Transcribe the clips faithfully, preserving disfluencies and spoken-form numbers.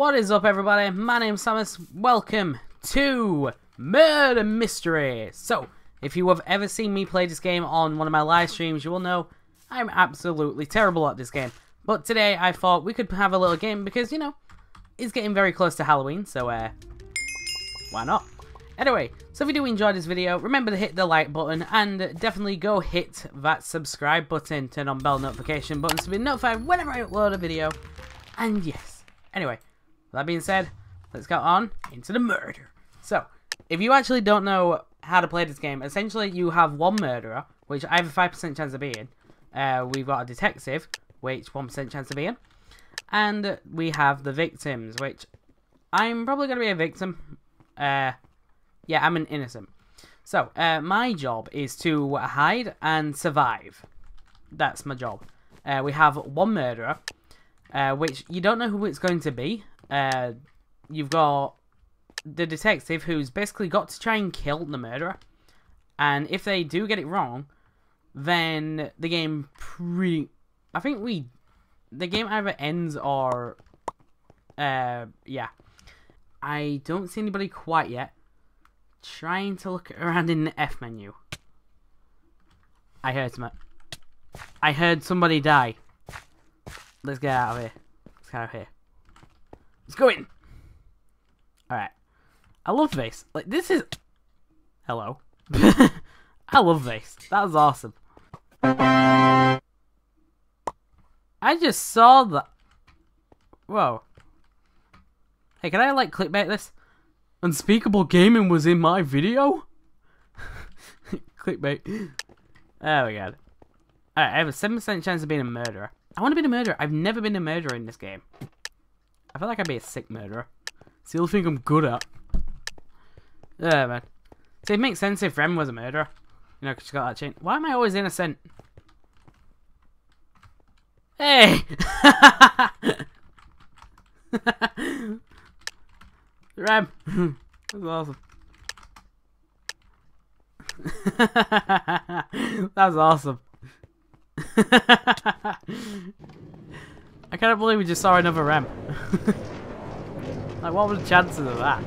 What is up, everybody? My name's Samus. Welcome to Murder Mystery. So, if you have ever seen me play this game on one of my live streams, you will know I'm absolutely terrible at this game. But today, I thought we could have a little game because, you know, it's getting very close to Halloween, so, uh, why not? Anyway, so if you do enjoy this video, remember to hit the like button and definitely go hit that subscribe button, turn on bell notification buttons to be notified whenever I upload a video, and yes. Anyway, that being said, let's go on into the murder. So, if you actually don't know how to play this game, essentially you have one murderer, which I have a five percent chance of being. Uh, we've got a detective, which one percent chance of being. And we have the victims, which I'm probably going to be a victim. Uh... Yeah, I'm an innocent. So, uh, my job is to hide and survive. That's my job. Uh, we have one murderer, uh, which you don't know who it's going to be. Uh, you've got the detective who's basically got to try and kill the murderer. And if they do get it wrong, then the game pre... I think we... The game either ends or... Uh, yeah. I don't see anybody quite yet. Trying to look around in the F menu. I heard some. I heard somebody die. Let's get out of here. Let's get out of here. Let's go in. All right. I love this. Like this is. Hello. I love this. That was awesome. I just saw that. Whoa. Hey, can I like clickbait this? Unspeakable Gaming was in my video? Clickbait. There we go. Alright, I have a seven percent chance of being a murderer. I want to be a murderer. I've never been a murderer in this game. I feel like I'd be a sick murderer. It's the only thing I'm good at. Yeah, man. So it makes sense if Rem was a murderer. You know, because she got that chain. Why am I always innocent? Hey! Rem! That's awesome. That's awesome. I cannot believe we just saw another Rem. Like, what were the chances of that?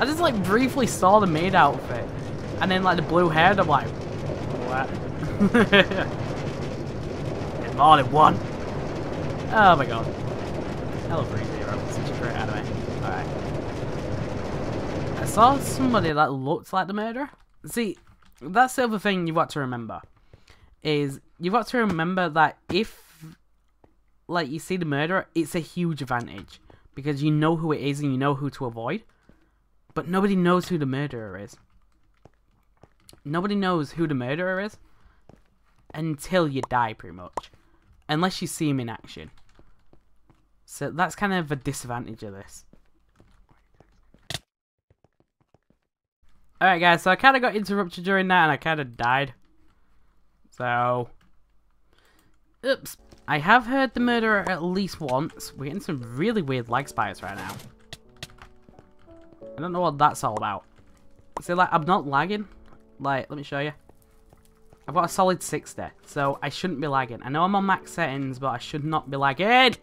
I just, like, briefly saw the maid outfit. And then, like, the blue hair, and I'm like, what? It's more than one. Oh my god. Hello, three zero. Such a great anime. Alright. I saw somebody that looks like the murderer. See, that's the other thing you've got to remember. Is you've got to remember that if, like, you see the murderer, it's a huge advantage. Because you know who it is and you know who to avoid. But nobody knows who the murderer is. Nobody knows who the murderer is until you die, pretty much. Unless you see him in action. So that's kind of a disadvantage of this. Alright guys, so I kind of got interrupted during that and I kind of died. So... Oops. I have heard the murderer at least once. We're getting some really weird lag spikes right now. I don't know what that's all about. So like, I'm not lagging. Like, let me show you. I've got a solid sixty, so I shouldn't be lagging. I know I'm on max settings, but I should not be lagging! And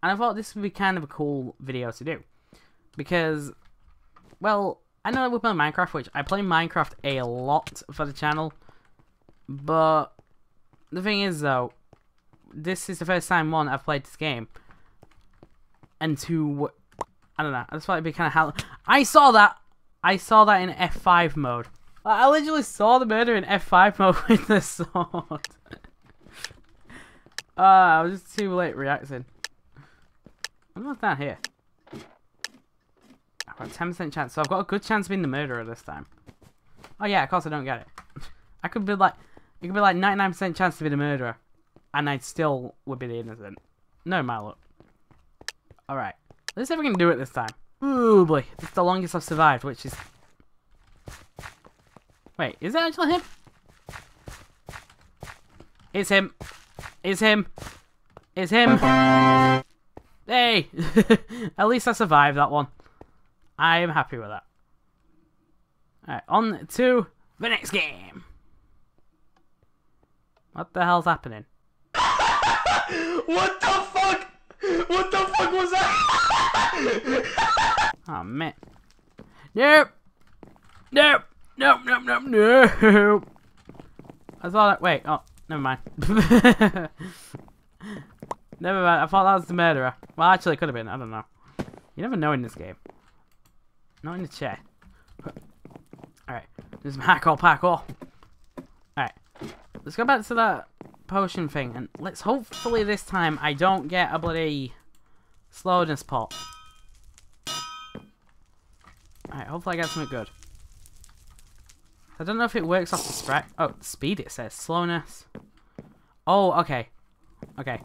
I thought this would be kind of a cool video to do. Because, well, I know that we're playing Minecraft, which I play Minecraft a lot for the channel. But, the thing is, though, this is the first time, one, I've played this game. And two, I don't know, I just thought it'd be kind of how... I saw that! I saw that in F five mode. I literally saw the murder in F five mode with the sword. uh, I was just too late reacting. I wonder what's down here. I've got a ten percent chance, so I've got a good chance of being the murderer this time. Oh yeah, of course I don't get it. I could be like, it could be like ninety-nine percent chance to be the murderer, and I still would be the innocent. No, my luck. Alright, let's see if we can do it this time. Ooh boy, this is the longest I've survived, which is... Wait, is that actually him? It's him. It's him. It's him. Hey! At least I survived that one. I am happy with that. Alright, on to the next game. What the hell's happening? What the fuck? What the fuck was that? Oh man. Nope. Nope. Nope. Nope. Nope. Nope. I saw that. Wait. Oh, never mind. Never mind. I thought that was the murderer. Well, actually, it could have been. I don't know. You never know in this game. Not in the chair. Alright. Just hack all pack all. Alright. Let's go back to that potion thing. And let's hopefully this time I don't get a bloody slowness pot. Alright. Hopefully I get something good. I don't know if it works off the sprite. Oh, speed it says. Slowness. Oh, okay. Okay.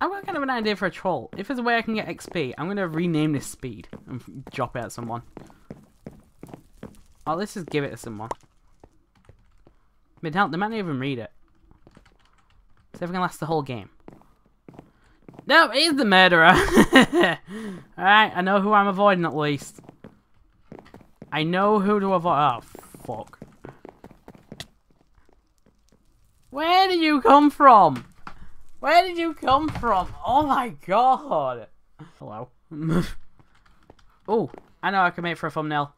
I've got kind of an idea for a troll. If there's a way I can get X P, I'm going to rename this speed and drop it at someone. Oh, let's just give it to someone. Mid-health, they might not even read it. See if we can last the whole game. No, it is the murderer! Alright, I know who I'm avoiding at least. I know who to avoid. Oh, fuck. Where did you come from? Where did you come from? Oh my god. Hello. Oh, I know I can make for a thumbnail.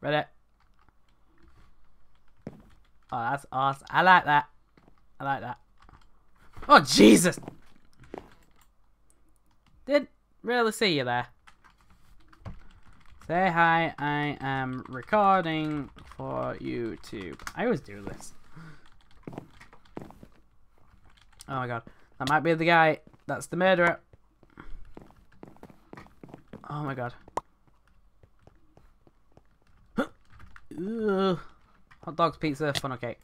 Read it. Oh, that's awesome. I like that. I like that. Oh, Jesus. Didn't really see you there. Say hi, I am recording for YouTube. I always do this. Oh my god. That might be the guy. That's the murderer. Oh my god. Ugh. Hot dogs, pizza, funnel cake.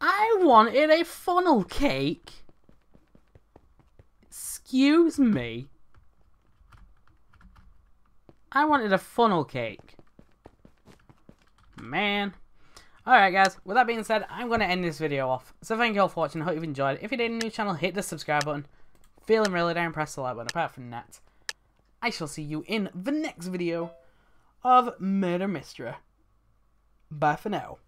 I wanted a funnel cake? Excuse me. I wanted a funnel cake. Man. Alright guys, with that being said, I'm going to end this video off. So thank you all for watching, I hope you've enjoyed it. If you did, a new channel, hit the subscribe button. Feeling really down, press the like button. Apart from that, I shall see you in the next video of Murder Mystery. Bye for now.